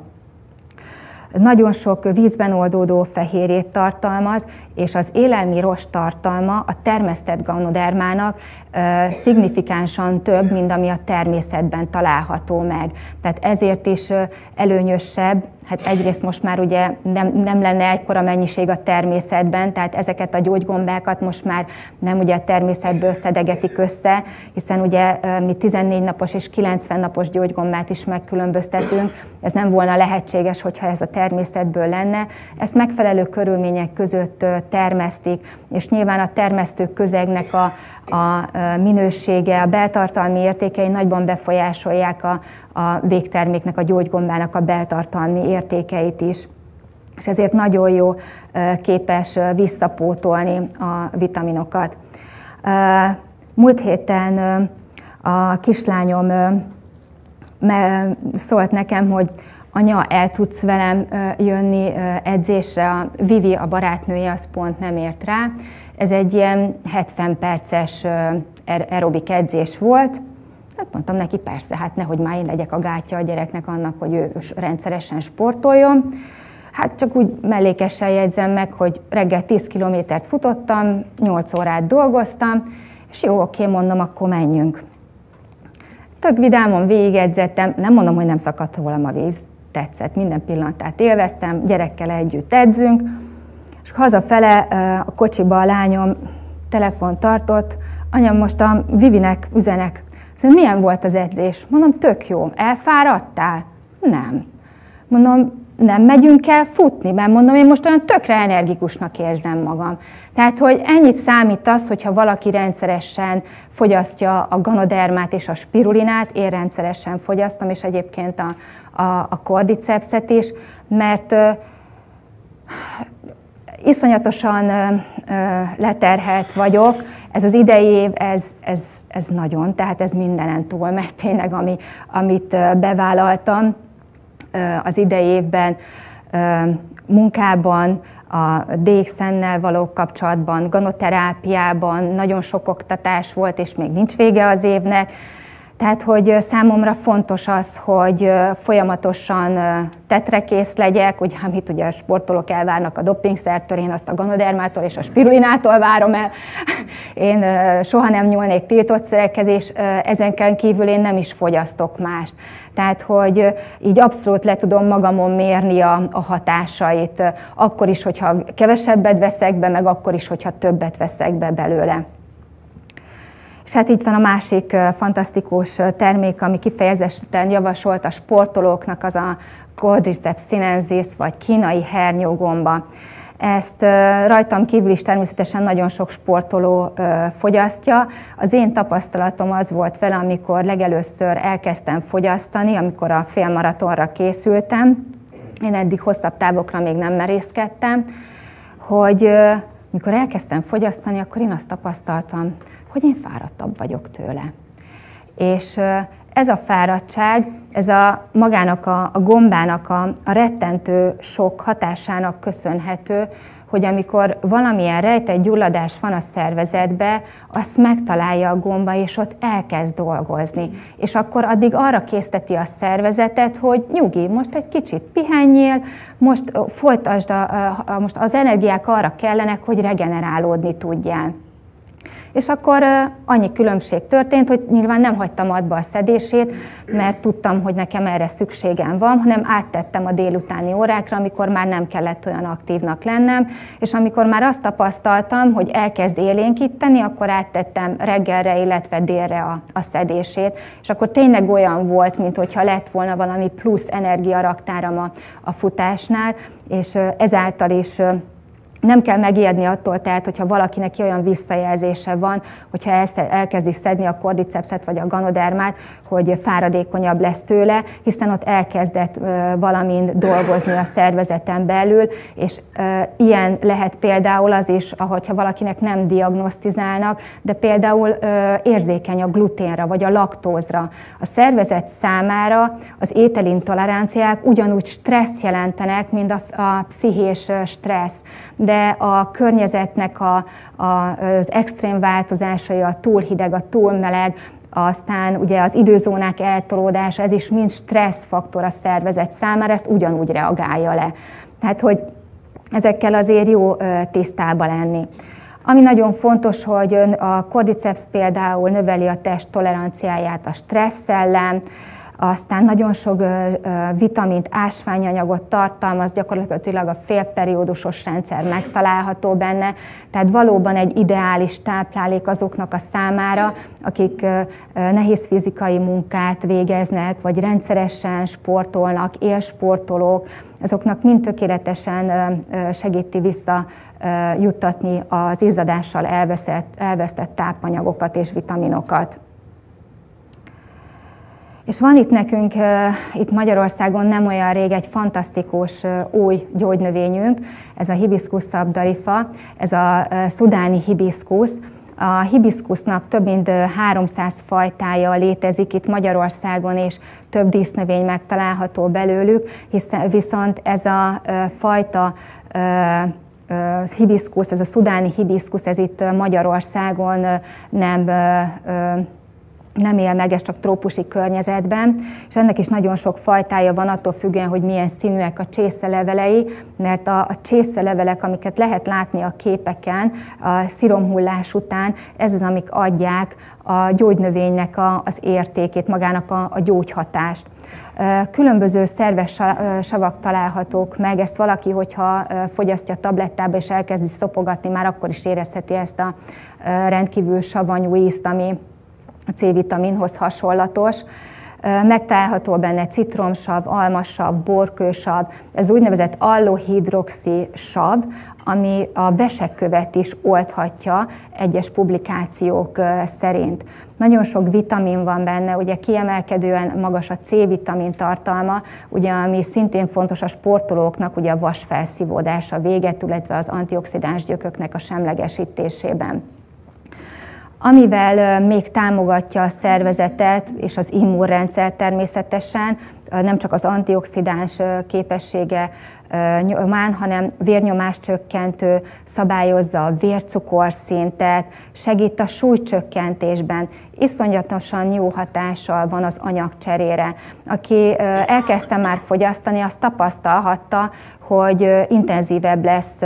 nagyon sok vízben oldódó fehérjét tartalmaz, és az élelmi rost tartalma a termesztett ganodermának szignifikánsan több, mint ami a természetben található meg. Tehát ezért is előnyösebb, hát egyrészt most már ugye nem lenne egykora mennyiség a természetben, tehát ezeket a gyógygombákat most már nem ugye a természetből szedegetik össze, hiszen ugye mi 14 napos és 90 napos gyógygombát is megkülönböztetünk, ez nem volna lehetséges, hogyha ez a természetből lenne. Ezt megfelelő körülmények között termesztik, és nyilván a termesztők közegnek a minősége, a beltartalmi értékei nagyban befolyásolják a végterméknek, a gyógygombának a beltartalmi értékeit is. És ezért nagyon jó képes visszapótolni a vitaminokat. Múlt héten a kislányom szólt nekem, hogy anya, el tudsz velem jönni edzésre, a Vivi, a barátnője, az pont nem ért rá. Ez egy ilyen 70 perces aerobik edzés volt. Hát mondtam neki, persze, hát nehogy már én legyek a gátja a gyereknek annak, hogy ő rendszeresen sportoljon. Hát csak úgy mellékesen jegyzem meg, hogy reggel 10 kilométert futottam, 8 órát dolgoztam, és jó, oké, mondom, akkor menjünk. Tök vidámon végigedzettem, nem mondom, hogy nem szakadt rólam a víz, tetszett, minden pillanatát élveztem, gyerekkel együtt edzünk, és hazafele a kocsiba a lányom telefon tartott, anyám, most a Vivinek üzenek. Szóval milyen volt az edzés? Mondom, tök jó. Elfáradtál? Nem. Mondom, nem megyünk el futni, mert mondom, én most olyan tökre energikusnak érzem magam. Tehát, hogy ennyit számít az, hogyha valaki rendszeresen fogyasztja a ganodermát és a spirulinát, én rendszeresen fogyasztom, és egyébként a kordicepszet is, mert iszonyatosan leterhelt vagyok. Ez az idei év, ez nagyon, tehát ez mindenen túl megy tényleg, amit bevállaltam az idei évben, munkában, a DXN-nel való kapcsolatban, ganoterápiában, nagyon sok oktatás volt, és még nincs vége az évnek. Tehát, hogy számomra fontos az, hogy folyamatosan tetrekész legyek, ugye, amit ugye a sportolók elvárnak a dopingszertől, én azt a ganodermától és a spirulinától várom el. Én soha nem nyúlnék tiltott szerekhez, és ezenken kívül én nem is fogyasztok mást. Tehát, hogy így abszolút le tudom magamon mérni a hatásait, akkor is, hogyha kevesebbet veszek be, meg akkor is, hogyha többet veszek be belőle. És hát itt van a másik fantasztikus termék, ami kifejezetten javasolt a sportolóknak, az a Cordyceps sinensis, vagy kínai hernyógomba. Ezt rajtam kívül is természetesen nagyon sok sportoló fogyasztja. Az én tapasztalatom az volt vele, amikor legelőször elkezdtem fogyasztani, amikor a félmaratonra készültem. Én eddig hosszabb távokra még nem merészkedtem, hogy mikor elkezdtem fogyasztani, akkor én azt tapasztaltam, hogy én fáradtabb vagyok tőle. És ez a fáradtság, ez a magának a gombának a rettentő sok hatásának köszönhető, hogy amikor valamilyen rejtett gyulladás van a szervezetbe, azt megtalálja a gomba, és ott elkezd dolgozni. És akkor addig arra készteti a szervezetet, hogy nyugi, most egy kicsit pihenjél, most folytasd, most az energiák arra kellenek, hogy regenerálódni tudjál. És akkor annyi különbség történt, hogy nyilván nem hagytam abba a szedését, mert tudtam, hogy nekem erre szükségem van, hanem áttettem a délutáni órákra, amikor már nem kellett olyan aktívnak lennem, és amikor már azt tapasztaltam, hogy elkezd élénkíteni, akkor áttettem reggelre, illetve délre a szedését, és akkor tényleg olyan volt, mintha lett volna valami plusz energiaraktáram a futásnál, és ezáltal is nem kell megijedni attól, tehát, hogyha valakinek olyan visszajelzése van, hogyha elkezdik szedni a kordicepszet vagy a ganodermát, hogy fáradékonyabb lesz tőle, hiszen ott elkezdett valamin dolgozni a szervezeten belül, és ilyen lehet például az is, ahogyha valakinek nem diagnosztizálnak, de például érzékeny a gluténra vagy a laktózra. A szervezet számára az ételintoleranciák ugyanúgy stressz jelentenek, mint a pszichés stressz. De a környezetnek az extrém változásai, a túl hideg, a túl meleg, Aztán ugye az időzónák eltolódása, ez is mind stresszfaktor a szervezet számára, ezt ugyanúgy reagálja le. Tehát, hogy ezekkel azért jó tisztában lenni. Ami nagyon fontos, hogy a kordiceps például növeli a test toleranciáját a stressz ellen, aztán nagyon sok vitamint, ásványanyagot tartalmaz, gyakorlatilag a félperiódusos rendszer megtalálható benne, tehát valóban egy ideális táplálék azoknak a számára, akik nehéz fizikai munkát végeznek, vagy rendszeresen sportolnak, élsportolók, azoknak mind tökéletesen segíti visszajuttatni az izzadással elvesztett tápanyagokat és vitaminokat. És van itt nekünk, itt Magyarországon nem olyan rég egy fantasztikus új gyógynövényünk, ez a Hibiscus sabdariffa, ez a szudáni hibiszkusz. A hibiszkusznak több mint 300 fajtája létezik itt Magyarországon, és több dísznövény megtalálható belőlük, viszont ez a fajta hibiszkusz, ez a szudáni hibiszkusz, ez itt Magyarországon nem él meg, ez csak trópusi környezetben, és ennek is nagyon sok fajtája van, attól függően, hogy milyen színűek a csészelevelei, mert a csészelevelek, amiket lehet látni a képeken, a sziromhullás után, ez az, amik adják a gyógynövénynek az értékét, magának a gyógyhatást. Különböző szerves savak találhatók meg, ezt valaki, hogyha fogyasztja a tablettába és elkezdi szopogatni, már akkor is érezheti ezt a rendkívül savanyú ízt, ami a C-vitaminhoz hasonlatos. Megtalálható benne citromsav, almasav, borkősav, ez úgynevezett allohidroxi sav, ami a vesekövet is oldhatja egyes publikációk szerint. Nagyon sok vitamin van benne, ugye kiemelkedően magas a C-vitamin tartalma, ugye, ami szintén fontos a sportolóknak, ugye a vasfelszívódása véget, illetve az antioxidáns gyököknek a semlegesítésében. Amivel még támogatja a szervezetet és az immunrendszer természetesen, nem csak az antioxidáns képessége nyomán, hanem vérnyomás csökkentő, szabályozza a vércukorszintet, segít a súlycsökkentésben, iszonyatosan jó hatással van az anyagcserére. Aki elkezdte már fogyasztani, azt tapasztalhatta, hogy intenzívebb lesz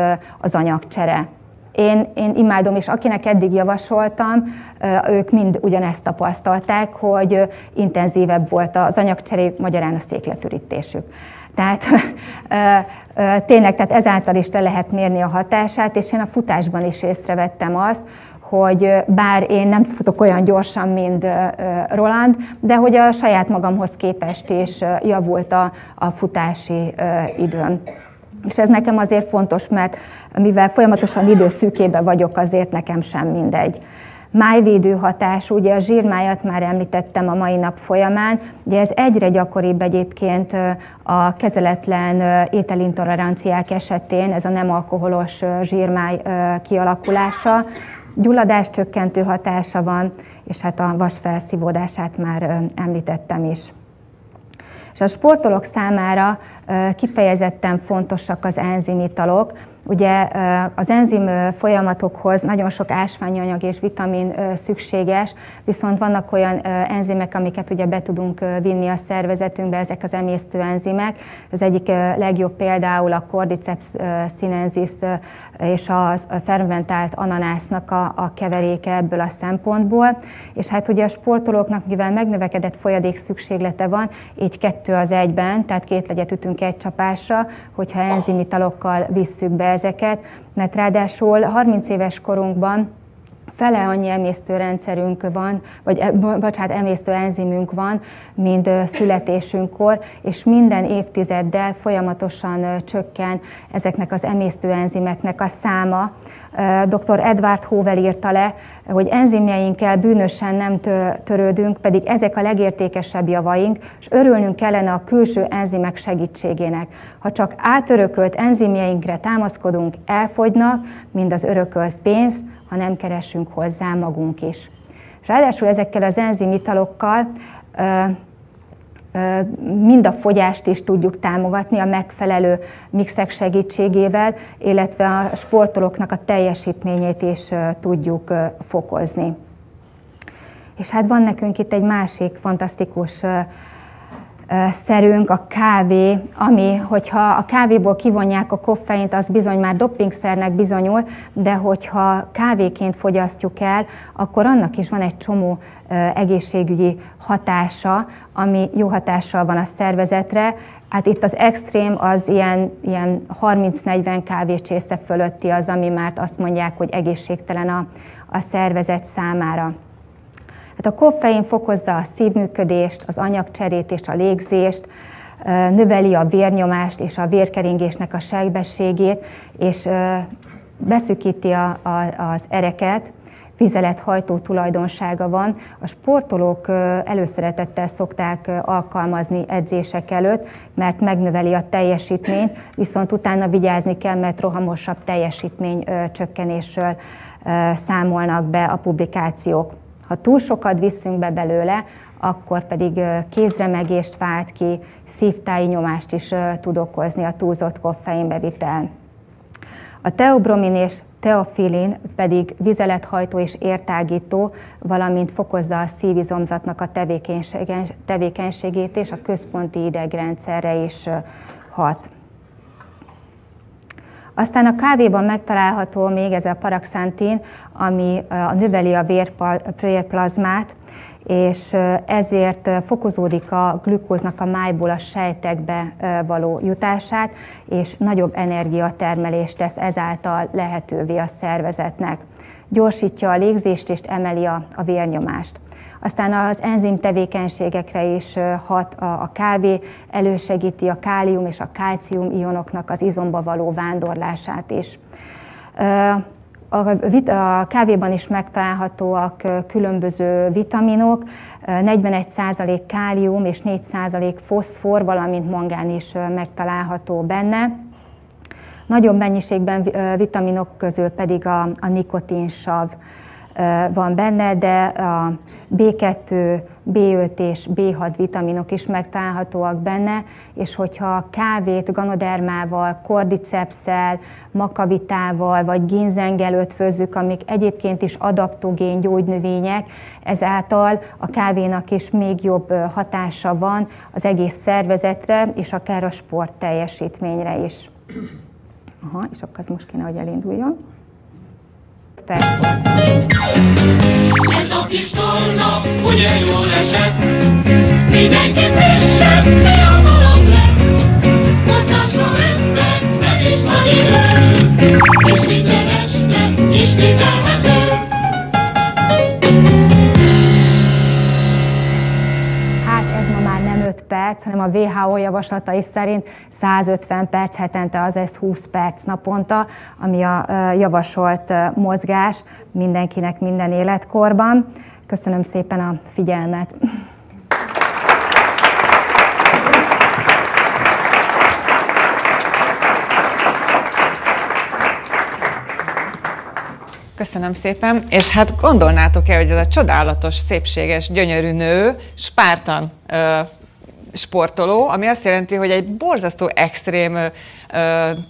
az anyagcsere. Én imádom, és akinek eddig javasoltam, ők mind ugyanezt tapasztalták, hogy intenzívebb volt az anyagcseréjük, magyarán a székletürítésük. Tehát tényleg, tehát ezáltal is le lehet mérni a hatását, és én a futásban is észrevettem azt, hogy bár én nem futok olyan gyorsan, mint Roland, de hogy a saját magamhoz képest is javult a futási időm. És ez nekem azért fontos, mert mivel folyamatosan időszűkében vagyok, azért nekem sem mindegy. Májvédő hatás, ugye a zsírmájat már említettem a mai nap folyamán, ugye ez egyre gyakoribb egyébként a kezeletlen ételintoleranciák esetén, ez a nem alkoholos zsírmáj kialakulása, gyulladás csökkentő hatása van, és hát a vas felszívódását már említettem is. És a sportolók számára kifejezetten fontosak az enzimitalok. Ugye az enzim folyamatokhoz nagyon sok ásványanyag és vitamin szükséges, viszont vannak olyan enzimek, amiket ugye be tudunk vinni a szervezetünkbe, ezek az emésztő enzimek. Az egyik legjobb például a Cordyceps sinensis és a fermentált ananásznak a keveréke ebből a szempontból. És hát ugye a sportolóknak, mivel megnövekedett folyadék szükséglete van, így 2 az 1-ben, tehát 2 legyet ütünk 1 csapásra, hogyha enzimitalokkal visszük be ezeket, mert ráadásul 30 éves korunkban fele annyi emésztőrendszerünk van, vagy bocsánat, emésztőenzimünk van, mint születésünkkor, és minden évtizeddel folyamatosan csökken ezeknek az emésztőenzimeknek a száma. Dr. Edward Howell írta le, hogy enzimjeinkkel bűnösen nem törődünk, pedig ezek a legértékesebb javaink, és örülnünk kellene a külső enzimek segítségének. Ha csak átörökölt enzimjeinkre támaszkodunk, elfogynak, mind az örökölt pénz, ha nem keresünk hozzá magunk is. És ráadásul ezekkel az enzimitalokkal mind a fogyást is tudjuk támogatni a megfelelő mixek segítségével, illetve a sportolóknak a teljesítményét is tudjuk fokozni. És hát van nekünk itt egy másik fantasztikus szerünk, a kávé, ami, hogyha a kávéból kivonják a koffeint, az bizony már doppingszernek bizonyul, de hogyha kávéként fogyasztjuk el, akkor annak is van egy csomó egészségügyi hatása, ami jó hatással van a szervezetre. Hát itt az extrém az ilyen 30-40 kávécsésze fölötti az, ami már azt mondják, hogy egészségtelen a szervezet számára. Hát a koffein fokozza a szívműködést, az anyagcserét és a légzést, növeli a vérnyomást és a vérkeringésnek a sebességét, és beszűkíti az ereket, vizelethajtó tulajdonsága van. A sportolók előszeretettel szokták alkalmazni edzések előtt, mert megnöveli a teljesítményt, viszont utána vigyázni kell, mert rohamosabb teljesítmény csökkenésről számolnak be a publikációk. Ha túl sokat viszünk be belőle, akkor pedig kézremegést vált ki, szívtáji nyomást is tud okozni a túlzott koffeinbevitel. A teobromin és teofilin pedig vizelethajtó és értágító, valamint fokozza a szívizomzatnak a tevékenységét és a központi idegrendszerre is hat. Aztán a kávéban megtalálható még ez a paraxantin, ami növeli a vérplazmát, és ezért fokozódik a glükóznak a májból a sejtekbe való jutását, és nagyobb energiatermelést tesz ezáltal lehetővé a szervezetnek. Gyorsítja a légzést és emeli a vérnyomást. Aztán az enzim tevékenységekre is hat a kávé, elősegíti a kálium és a kálcium ionoknak az izomba való vándorlását is. A kávéban is megtalálhatóak különböző vitaminok, 41% kálium és 4% foszfor, valamint mangán is megtalálható benne. Nagyobb mennyiségben vitaminok közül pedig a nikotinsav van benne, de a B2, B5 és B6 vitaminok is megtalálhatóak benne, és hogyha a kávét ganodermával, kordicepsszel, makavitával vagy ginzengelőt főzzük, amik egyébként is adaptogén gyógynövények, ezáltal a kávénak is még jobb hatása van az egész szervezetre, és akár a sport teljesítményre is. Aha, és akkor az most kéne, hogy elinduljon. Ez a kis torna, ugye jól esett, mindenki frissebb, fiatalabb lett, mozgásra 5 perc, nem is nagy idő, és minden este ismételhető. Hát ez ma már nem 5 perc, hanem a WHO javaslatai szerint 150 perc hetente, azaz 20 perc naponta, ami a javasolt mozgás mindenkinek minden életkorban. Köszönöm szépen a figyelmet! Köszönöm szépen, és hát gondolnátok-e, hogy ez a csodálatos, szépséges, gyönyörű nő spártan sportoló, ami azt jelenti, hogy egy borzasztó extrém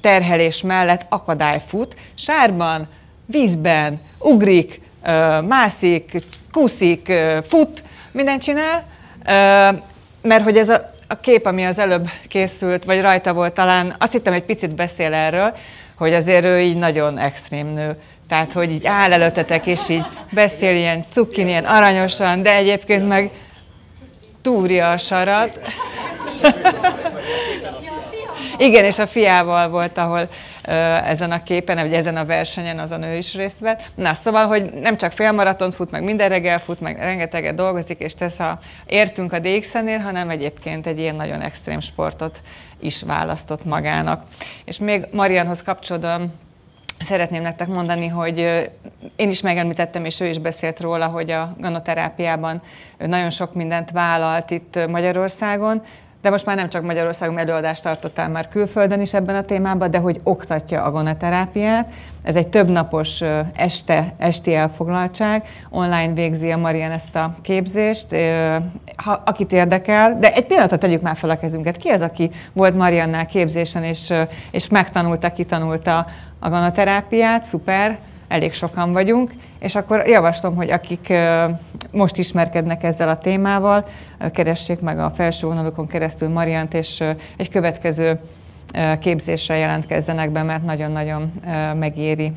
terhelés mellett akadályfut, sárban, vízben, ugrik, mászik, kúszik, fut, mindent csinál, mert hogy ez a kép, ami az előbb készült, vagy rajta volt talán, azt hittem, egy picit beszél erről, hogy azért ő így nagyon extrém nő. Tehát, hogy így áll előttetek, és így beszél ilyen cukkin, ilyen aranyosan, de egyébként meg túrja a sarat. Igen, és a fiával volt, ahol ezen a képen, vagy ezen a versenyen azon ő is részt vett. Na, szóval, hogy nem csak félmaratont fut, meg minden reggel fut, meg rengeteget dolgozik, és tesz értünk a DXN-nél, hanem egyébként egy ilyen nagyon extrém sportot is választott magának. És még Mariannhoz kapcsolódom, szeretném nektek mondani, hogy én is megemlítettem, és ő is beszélt róla, hogy a ganoterápiában nagyon sok mindent vállalt itt Magyarországon, de most már nem csak Magyarországon, előadást tartottál már külföldön is ebben a témában, de hogy oktatja a ganoterápiát. Ez egy többnapos esti elfoglaltság, online végzi a Mariann ezt a képzést, akit érdekel, de egy pillanatot tegyük már fel a kezünket. Ki az, aki volt Mariannál képzésen, és megtanulta, kitanulta a ganoterápiát? Szuper! elég sokan vagyunk, és akkor javaslom, hogy akik most ismerkednek ezzel a témával, keressék meg a felső vonalukon keresztül Mariant, és egy következő képzésre jelentkezzenek be, mert nagyon-nagyon megéri.